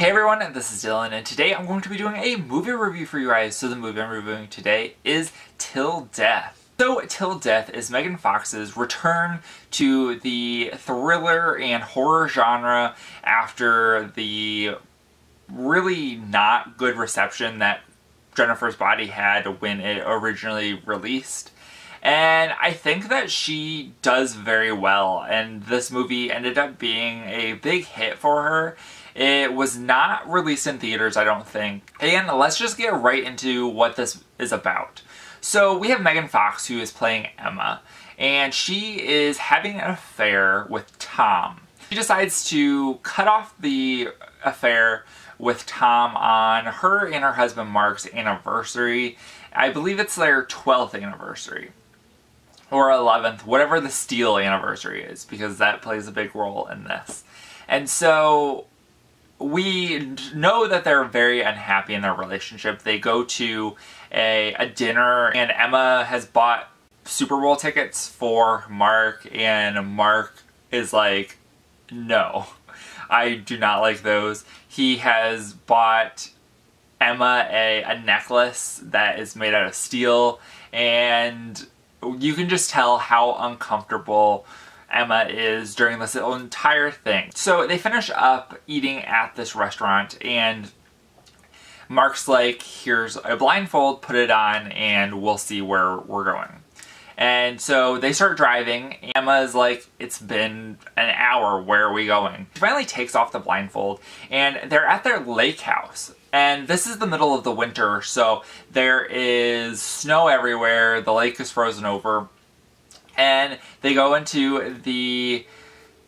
Hey everyone, and this is Dylan, and today I'm going to be doing a movie review for you guys. So the movie I'm reviewing today is Till Death. So Till Death is Megan Fox's return to the thriller and horror genre after the really not good reception that Jennifer's Body had when it originally released. And I think that she does very well, and this movie ended up being a big hit for her. It was not released in theaters, I don't think. And let's just get right into what this is about. So we have Megan Fox, who is playing Emma, and she is having an affair with Tom. She decides to cut off the affair with Tom on her and her husband Mark's anniversary. I believe it's their 12th anniversary. Or 11th, whatever the Steel anniversary is, because that plays a big role in this. And so we know that they're very unhappy in their relationship. They go to a dinner, and Emma has bought Super Bowl tickets for Mark, and Mark is like, no, I do not like those. He has bought Emma a necklace that is made out of steel, and you can just tell how uncomfortable Emma is during this entire thing. So they finish up eating at this restaurant, and Mark's like, here's a blindfold, put it on, and we'll see where we're going. And so they start driving. Emma's like, it's been an hour, where are we going? She finally takes off the blindfold, and they're at their lake house. And this is the middle of the winter, so there is snow everywhere, the lake is frozen over. And they go into the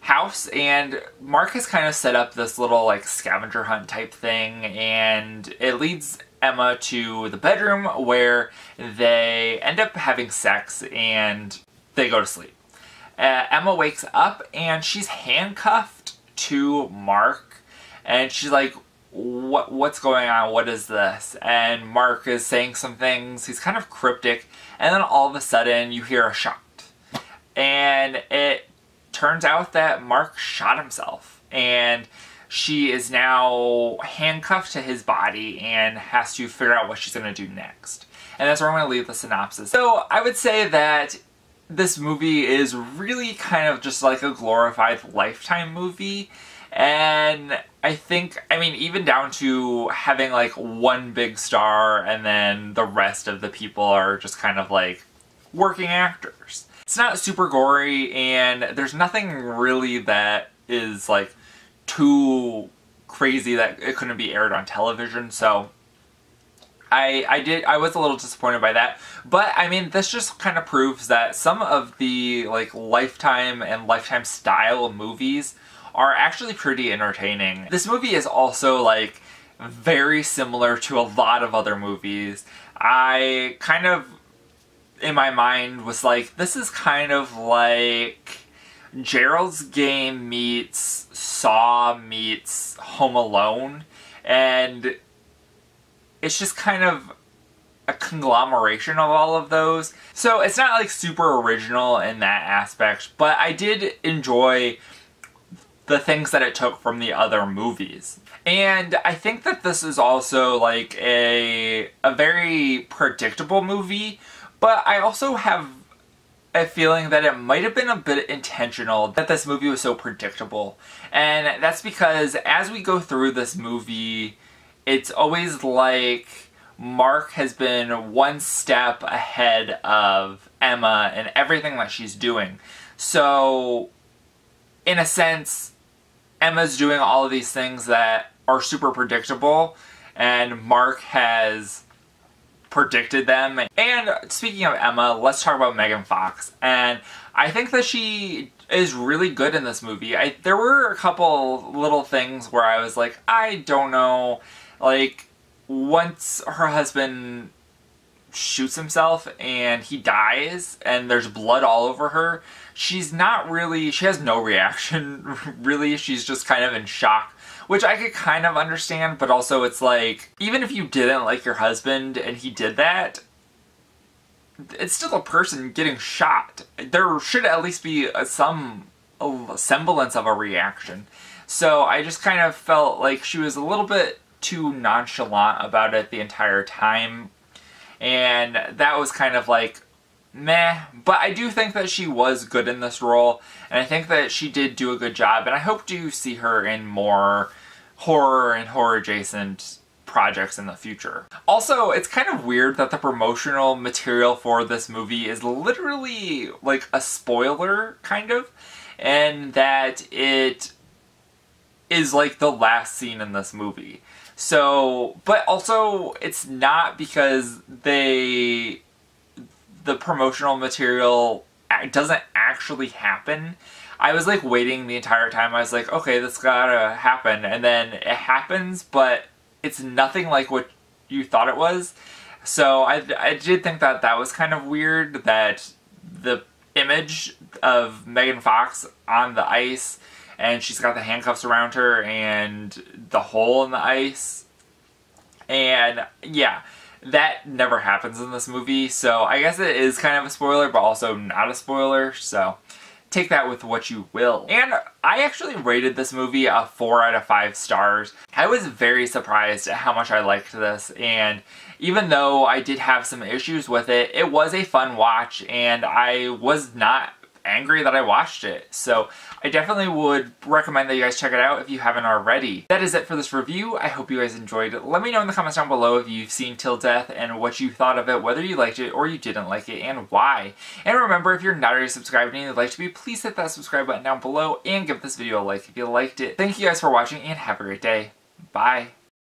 house, and Mark has kind of set up this little like scavenger hunt type thing, and it leads Emma to the bedroom where they end up having sex and they go to sleep. Emma wakes up and she's handcuffed to Mark, and she's like, what's going on? What is this? And Mark is saying some things. He's kind of cryptic, and then all of a sudden you hear a shot. And it turns out that Mark shot himself, and she is now handcuffed to his body and has to figure out what she's going to do next. And that's where I'm going to leave the synopsis. So I would say that this movie is really kind of just like a glorified Lifetime movie. And I think, I mean, even down to having like one big star, and then the rest of the people are just kind of like working actors. It's not super gory, and there's nothing really that is like too crazy that it couldn't be aired on television, so I was a little disappointed by that. But I mean, this just kind of proves that some of the like Lifetime and Lifetime style movies are actually pretty entertaining. This movie is also like very similar to a lot of other movies. I kind of in my mind was like, this is kind of like Gerald's Game meets Saw meets Home Alone, and it's just kind of a conglomeration of all of those. So it's not like super original in that aspect, but I did enjoy the things that it took from the other movies. And I think that this is also like a very predictable movie, but I also have a feeling that it might have been a bit intentional that this movie was so predictable. And that's because as we go through this movie, it's always like Mark has been one step ahead of Emma and everything that she's doing. So in a sense, Emma's doing all of these things that are super predictable, and Mark has predicted them. And speaking of Emma, let's talk about Megan Fox. And I think that she is really good in this movie. There were a couple little things where I was like, I don't know. Like, once her husband shoots himself and he dies and there's blood all over her, she's not really, she has no reaction really. She's just kind of in shock, which I could kind of understand, but also it's like, even if you didn't like your husband and he did that, it's still a person getting shot. There should at least be some semblance of a reaction. So I just kind of felt like she was a little bit too nonchalant about it the entire time. And that was kind of like, meh. But I do think that she was good in this role. And I think that she did do a good job. And I hope to see her in more horror and horror adjacent projects in the future. Also, it's kind of weird that the promotional material for this movie is literally like a spoiler, kind of, and that it is like the last scene in this movie. So, but also it's not, because the promotional material doesn't actually happen. I was like waiting the entire time. I was like, okay, this gotta happen, and then it happens, but it's nothing like what you thought it was. So I did think that that was kind of weird, that the image of Megan Fox on the ice, and she's got the handcuffs around her and the hole in the ice. And yeah, that never happens in this movie. So I guess it is kind of a spoiler, but also not a spoiler. So take that with what you will. And I actually rated this movie a 4 out of 5 stars. I was very surprised at how much I liked this, and even though I did have some issues with it, it was a fun watch, and I was not angry that I watched it. So I definitely would recommend that you guys check it out if you haven't already. That is it for this review. I hope you guys enjoyed it. Let me know in the comments down below if you've seen Till Death and what you thought of it, whether you liked it or you didn't like it, and why. And remember, if you're not already subscribed and you'd like to be, please hit that subscribe button down below and give this video a like if you liked it. Thank you guys for watching, and have a great day. Bye.